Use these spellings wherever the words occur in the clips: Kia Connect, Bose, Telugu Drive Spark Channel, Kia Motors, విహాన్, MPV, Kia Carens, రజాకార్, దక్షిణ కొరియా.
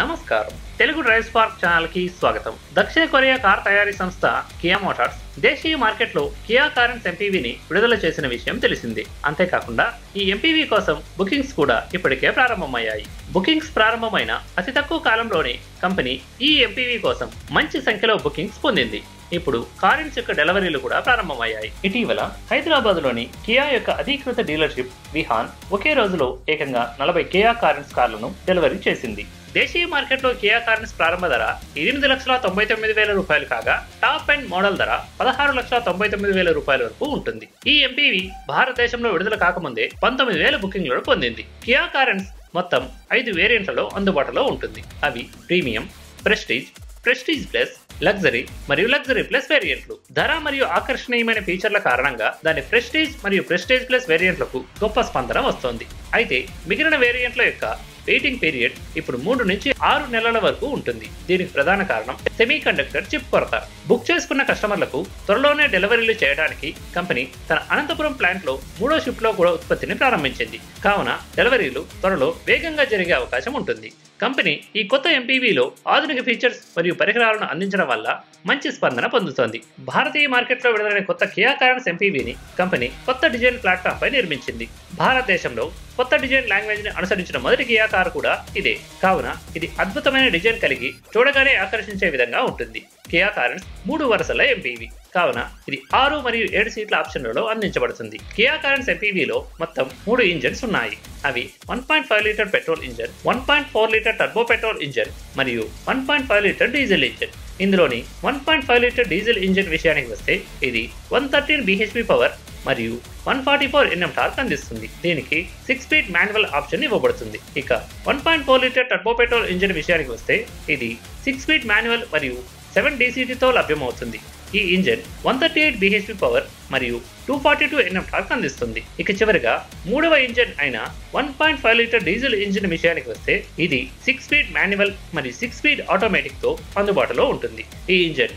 Namaskaram. Telugu Drive Spark Channel ki swagatam. Dakshina Korea car tayari samstha Kia Motors deshiya market lo Kia Carens MPV ni vidudala chesina vishayam telisindi. Ante kakunda ee MPV kosam bookings kuda ippudike prarambhamayyayi. Bookings prarambhamaina ati takku kalamlone company ee MPV kosam manchi sankhya bookings pondindi. ఇప్పుడు Carens యొక్క డెలివరీలు కూడా ప్రారంభమయ్యాయి. ఇటీవల హైదరాబాద్లోని Kia యొక్క అధికృత dealership విహాన్ ఒకే రోజులో ఏకంగా 40 కియా కారెన్స్ కార్లను డెలివరీ చేసింది. దేశీయ మార్కెట్లో కియా కారెన్స్ ప్రారంభ ధర 8,99,000 రూపాయలు కాగా టాప్ ఎండ్ మోడల్ ధర 16,99,000 రూపాయల వరకు ఉంటుంది. ఈ ఎంపీవీ భారతదేశంలో విడుదల కాకముందే 19,000 బుకింగ్లను పొందింది. కియా కారెన్స్ మొత్తం 5 వేరియంట్లలో అందుబాటులో ఉంటుంది. అవి premium, prestige, prestige plus, luxury మరియు లగ్జరీ ప్లస్ వేరియంట్లు. ధర మరియు ఆకర్షణీయమైన ఫీచర్ల కారణంగా దాని ప్రెస్టీజ్ మరియు ప్రెస్టీజ్ ప్లస్ వేరియంట్లకు గొప్ప స్పందన వస్తోంది. అయితే మిగిలిన వేరియంట్ల యొక్క వెయిటింగ్ పీరియడ్ ఇప్పుడు 3 నుంచి 6 నెలల వరకు ఉంటుంది. దీనికి ప్రధాన కారణం సెమీకండక్టర్ చిప్ కొరత. బుక్ చేసుకున్న కస్టమర్లకు త్వరలోనే డెలివరీలు చేయడానికి కంపెనీ తన అనంతపురం ప్లాంట్లో 3వ షిఫ్ట్లో కూడా ఉత్పత్తిని ప్రారంభించింది. కావున డెలివరీలు త్వరలో వేగంగా జరిగే అవకాశం ఉంటుంది. కంపెనీ ఈ కొత్త ఎంపీవీలో ఆధునిక ఫీచర్స్ మరియు పరికరాలను అందించడం వల్ల మంచి స్పందన పొందుతోంది. భారతీయ మార్కెట్లో విడుదలైన కొత్త కియా కారెన్స్ ఎంపీవీని కంపెనీ కొత్త డిజైన్ ప్లాట్ఫామ్పై నిర్మించింది. భారతదేశంలో కొత్త డిజైన్ లాంగ్వేజ్ని అనుసరించిన మొదటి కియా కారు కూడా ఇదే. కావున ఇది అద్భుతమైన డిజైన్ కలిగి చూడగానే ఆకర్షించే విధంగా ఉంటుంది. కియా కారెన్స్ 3 వరుసల ఎంపీవీ. కావున ఇది 6 మరియు 7 సీట్ల ఆప్షన్లలో అందించబడుతుంది. కియా కారెన్స్ ఎంపీవీలో మొత్తం 3 ఇంజన్స్ ఉన్నాయి. అవి 1.5 litre petrol engine, 1.4 litre turbo petrol engine మరియు 1.5 లీటర్ డీజిల్ ఇంజన్. ఇందులోని 1.5 లీటర్ డీజిల్ ఇంజన్ విషయానికి వస్తే ఇది 113 bhp పవర్ మరియు 144 Nm టార్క్ అందిస్తుంది. దీనికి 6-speed మాన్యువల్ ఆప్షన్ ఇవ్వబడుతుంది. ఇక 1.4 లీటర్ టర్బో పెట్రోల్ ఇంజన్ విషయానికి వస్తే ఇది 6-speed మాన్యువల్ మరియు 7 DCT తో లభ్యమవుతుంది. ఈ ఇంజన్ 138 bhp పవర్ మరియు 242 Nm టార్క్ అందిస్తుంది. ఇక చివరిగా 3వ ఇంజన్ అయిన 1.5 లీటర్ డీజిల్ ఇంజిన్ విషయానికి వస్తే ఇది 6-speed మాన్యువల్ మరియు 6-speed ఆటోమేటిక్ తో అందుబాటులో ఉంటుంది. ఈ ఇంజన్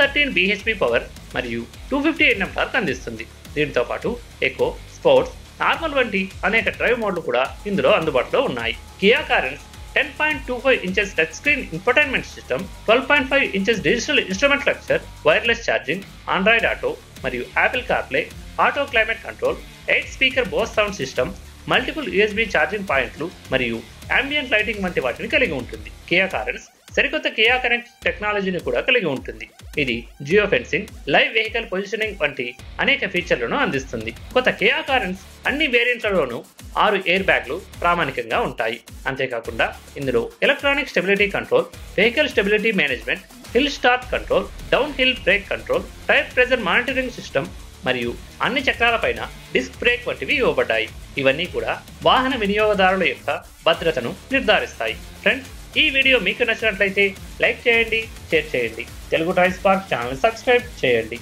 113 bhp పవర్ మరియు 250 Nm టార్క్ అందిస్తుంది. దీనితో పాటు ఎకో, స్పోర్ట్స్, నార్మల్ వంటి అనేక డ్రైవ్ మోడ్లు కూడా ఇందులో అందుబాటులో ఉన్నాయి. Kia Carens 10.25 inches touch screen infotainment system, 12.5 inches digital instrument cluster, wireless charging, Android Auto, మరియు Apple CarPlay, auto climate control, 8-speaker Bose sound system, multiple USB charging పాయింట్లు మరియు ambient lighting వంటి వాటిని కలిగి ఉంటుంది. Kia Carens సరికొత్త Kia connect టెక్నాలజీని కూడా కలిగి ఉంటుంది. ఇది geo fencing, live vehicle positioning వంటి అనేక ఫీచర్లను అందిస్తుంది. కొత్త కియా కారెన్స్ అన్ని వేరియంట్లలోనూ 6 ఎయిర్ బ్యాగ్లు ప్రామాణికంగా ఉంటాయి. అంతేకాకుండా ఇందులో electronic stability control, vehicle stability management, hill start control, down hill brake control, tyre pressure monitoring system మరియు అన్ని చక్రాలపైన డిస్క్ బ్రేక్ వంటివి ఇవ్వబడ్డాయి. ఇవన్నీ కూడా వాహన వినియోగదారుల యొక్క భద్రతను నిర్ధారిస్తాయి. ఫ్రెండ్స్, ఈ వీడియో మీకు నచ్చినట్లయితే లైక్ చేయండి, షేర్ చేయండి, Telugu drive spark channel subscribe చేయండి.